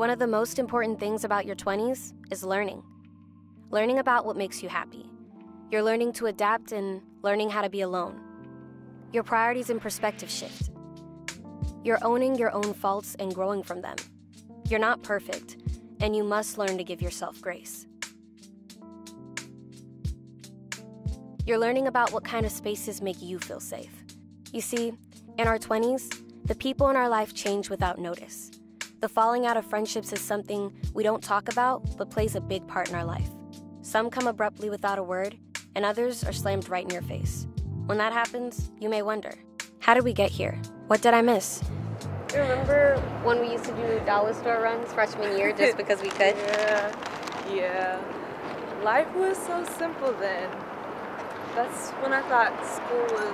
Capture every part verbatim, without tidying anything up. One of the most important things about your twenties is learning. Learning about what makes you happy. You're learning to adapt and learning how to be alone. Your priorities and perspective shift. You're owning your own faults and growing from them. You're not perfect, and you must learn to give yourself grace. You're learning about what kind of spaces make you feel safe. You see, in our twenties, the people in our life change without notice. The falling out of friendships is something we don't talk about, but plays a big part in our life. Some come abruptly without a word, and others are slammed right in your face. When that happens, you may wonder, how did we get here? What did I miss? You remember when we used to do dollar store runs freshman year just because we could? Yeah, yeah. Life was so simple then. That's when I thought school was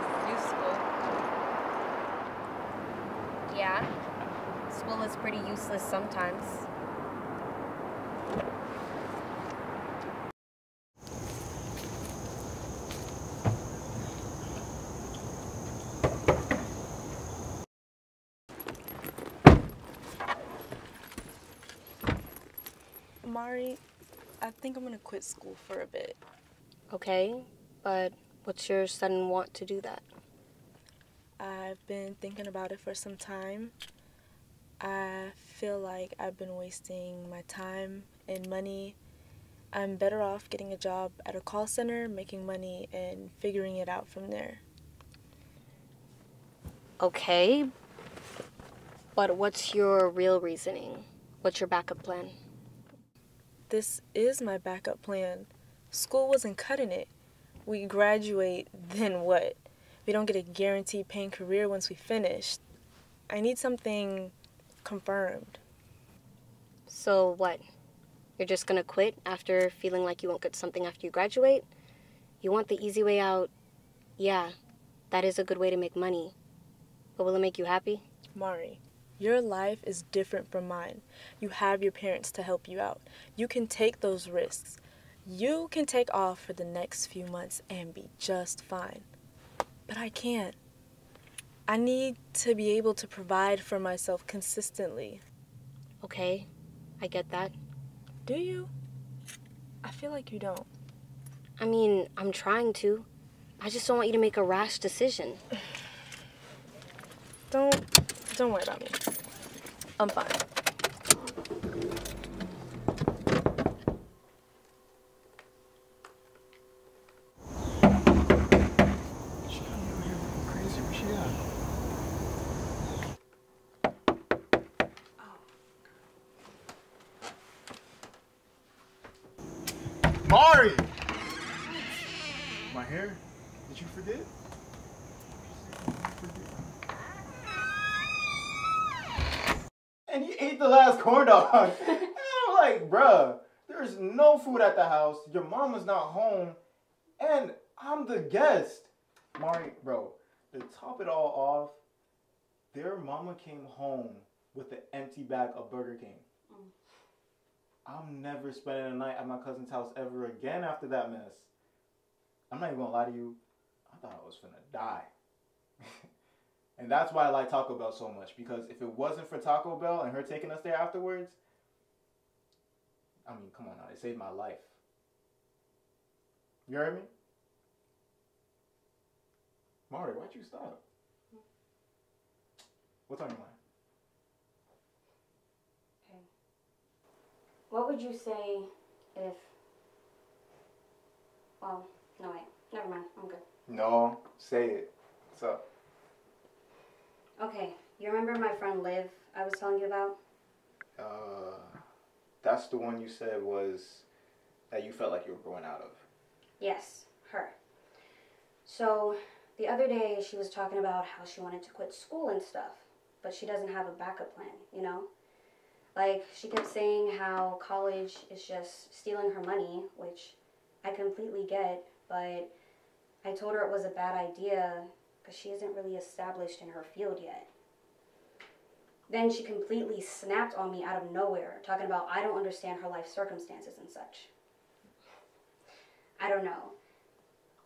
useful. Yeah, school is pretty useless sometimes. Amari, I think I'm gonna quit school for a bit. Okay. But what's your sudden want to do that? I've been thinking about it for some time. I feel like I've been wasting my time and money. I'm better off getting a job at a call center, making money, and figuring it out from there. Okay, but what's your real reasoning? What's your backup plan? This is my backup plan. School wasn't cutting it. We graduate, then what? We don't get a guaranteed paying career once we finish. I need something confirmed. So what? You're just gonna quit after feeling like you won't get something after you graduate? You want the easy way out. Yeah, that is a good way to make money. But will it make you happy? Mari, your life is different from mine. You have your parents to help you out. You can take those risks. You can take off for the next few months and be just fine. But I can't. I need to be able to provide for myself consistently. Okay, I get that. Do you? I feel like you don't. I mean, I'm trying to. I just don't want you to make a rash decision. Don't, don't worry about me. I'm fine. Mari! My hair? Did you forget? And you ate the last corn dog. And I'm like, bruh, there's no food at the house. Your mama's not home. And I'm the guest. Mari, bro, to top it all off, their mama came home with an empty bag of Burger King. I'm never spending a night at my cousin's house ever again after that mess. I'm not even gonna lie to you. I thought I was gonna die. And that's why I like Taco Bell so much, because if it wasn't for Taco Bell and her taking us there afterwards, I mean, come on now, they saved my life. You heard me? Mari, why'd you stop? What's on your mind? What would you say if, well, no wait, never mind, I'm good. No, say it. What's up? Okay, you remember my friend Liv I was telling you about? Uh, that's the one you said was that you felt like you were growing out of. Yes, her. So, the other day she was talking about how she wanted to quit school and stuff, but she doesn't have a backup plan, you know? Like, she kept saying how college is just stealing her money, which I completely get, but I told her it was a bad idea because she isn't really established in her field yet. Then she completely snapped on me out of nowhere, talking about I don't understand her life circumstances and such. I don't know.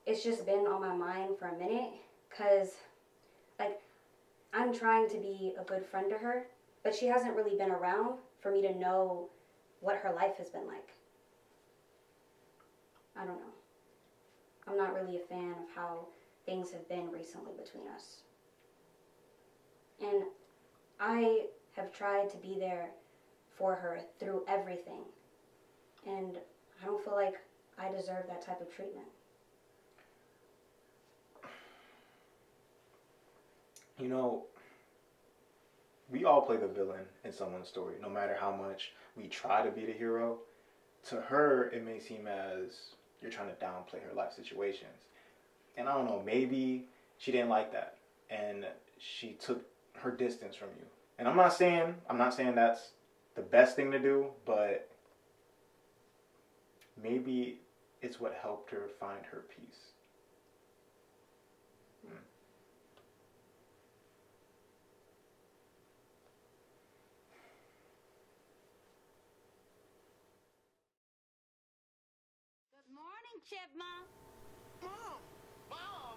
It's just been on my mind for a minute because, like, I'm trying to be a good friend to her, but she hasn't really been around for me to know what her life has been like. I don't know. I'm not really a fan of how things have been recently between us. And I have tried to be there for her through everything. And I don't feel like I deserve that type of treatment. You know, we all play the villain in someone's story, no matter how much we try to be the hero. To her, it may seem as you're trying to downplay her life situations. And I don't know, maybe she didn't like that. And she took her distance from you. And I'm not saying, I'm not saying that's the best thing to do, but maybe it's what helped her find her peace. Hmm. Good morning, Chipmunk. Mom! Mom!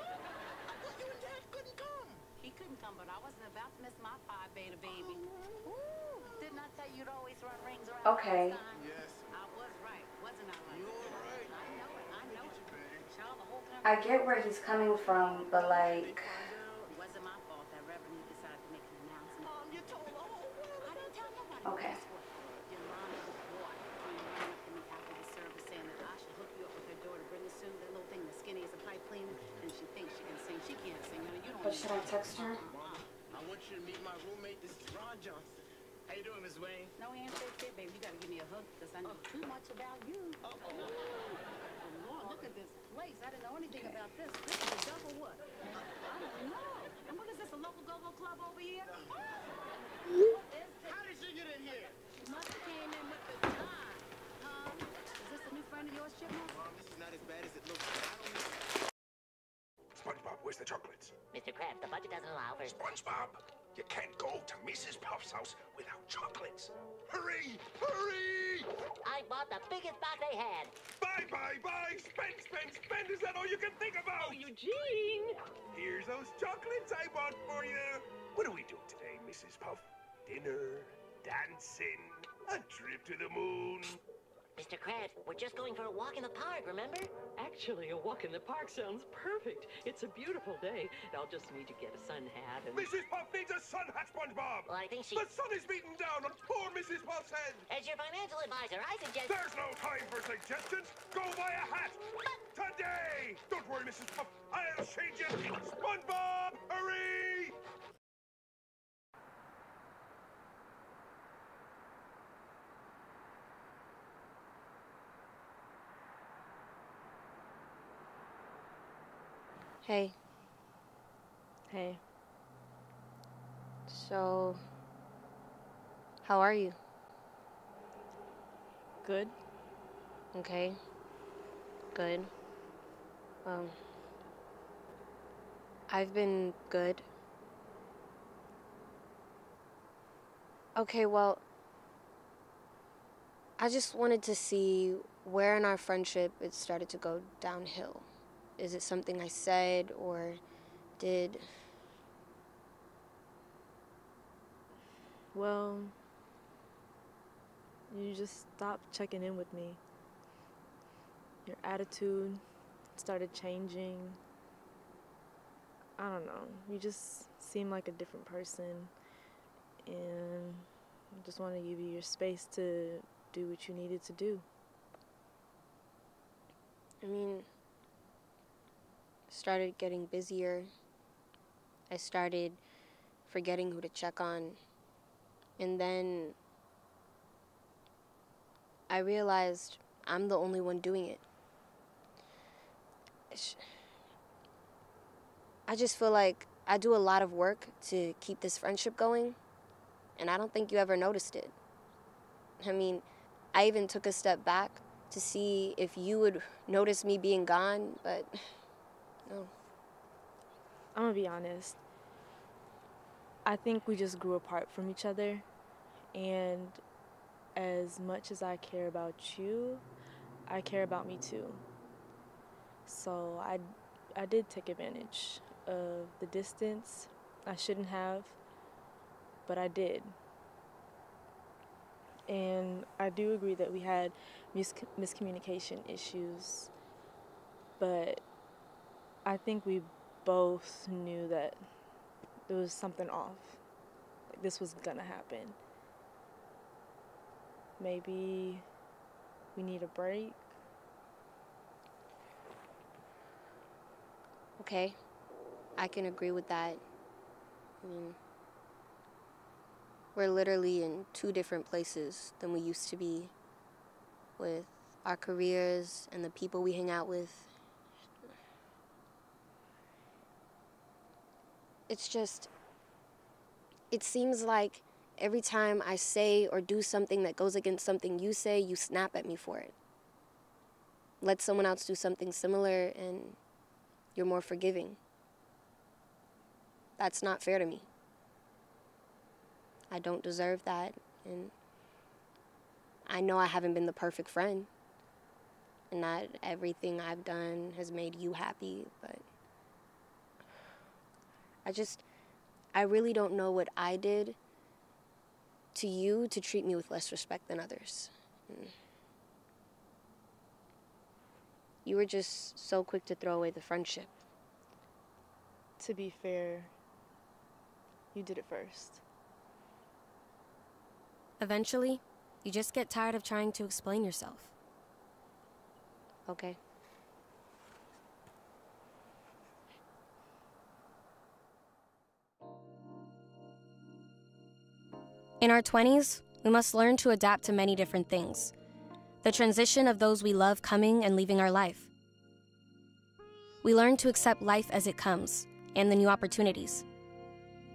I thought you and Dad couldn't come. He couldn't come, but I wasn't about to miss my Pi Beta baby. Oh. Ooh. Didn't I tell you to always run rings around? Okay. Yes. I was right, wasn't I? Right? You were right. I know it. I know it. Child, the whole country. I get where he's coming from, but like. It wasn't my fault that Reverend decided to make an announcement. Mom, you told the whole world. I didn't tell nobody. Okay. But should I text her? Mom, I want you to meet my roommate. This is Ron Johnson. How you doing, Miss Wayne? No answer, baby. You gotta give me a hug because I know too much about you. Uh oh. Oh Lord, look at this place. I didn't know anything okay. about this. This is a double what? I don't know. And what is this? A local go-go club over here? What is this? How did she get in here? She must have came in with the time. Huh? Is this a new friend of yours, Chipmunk? Mom, this is not as bad as it looks. I don't know. SpongeBob, where's the chocolates? Mister Krabs, the budget doesn't allow for... SpongeBob, you can't go to Missus Puff's house without chocolates. Hurry! Hurry! I bought the biggest box they had. Buy, buy, buy! Spend, spend, spend! Is that all you can think about? Oh, Eugene! Here's those chocolates I bought for you. What do we do today, Missus Puff? Dinner, dancing, a trip to the moon... Mister Krabs, we're just going for a walk in the park, remember? Actually, a walk in the park sounds perfect. It's a beautiful day. I'll just need to get a sun hat and... Missus Puff needs a sun hat, SpongeBob! Well, I think she... The sun is beaten down on poor Missus Puff's head! As your financial advisor, I suggest... There's no time for suggestions! Go buy a hat! But... Today! Don't worry, Missus Puff, I'll change it! SpongeBob, hurry! Hey. Hey. So, how are you? Good. Okay. Good. Um, I've been good. Okay, well, I just wanted to see where in our friendship it started to go downhill. Is it something I said or did? Well, you just stopped checking in with me. Your attitude started changing. I don't know. You just seem like a different person. And I just wanted to give you your space to do what you needed to do. I mean... started getting busier. I started forgetting who to check on. And then I realized I'm the only one doing it. I just feel like I do a lot of work to keep this friendship going, and I don't think you ever noticed it. I mean, I even took a step back to see if you would notice me being gone, but... No. I'm gonna be honest. I think we just grew apart from each other, and as much as I care about you, I care about me too. So I, I did take advantage of the distance. I shouldn't have, but I did. and I do agree that we had mis miscommunication issues, but I think we both knew that there was something off. Like, this was gonna happen. Maybe we need a break. Okay, I can agree with that. I mean, we're literally in two different places than we used to be, with our careers and the people we hang out with. It's just, it seems like every time I say or do something that goes against something you say, you snap at me for it. Let someone else do something similar and you're more forgiving. That's not fair to me. I don't deserve that, and I know I haven't been the perfect friend, and not everything I've done has made you happy, but I just, I really don't know what I did to you to treat me with less respect than others. And you were just so quick to throw away the friendship. To be fair, you did it first. Eventually, you just get tired of trying to explain yourself. Okay. In our twenties, we must learn to adapt to many different things. The transition of those we love coming and leaving our life. We learn to accept life as it comes and the new opportunities.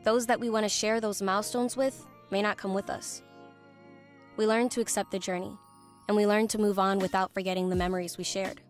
Those that we want to share those milestones with may not come with us. We learn to accept the journey, and we learn to move on without forgetting the memories we shared.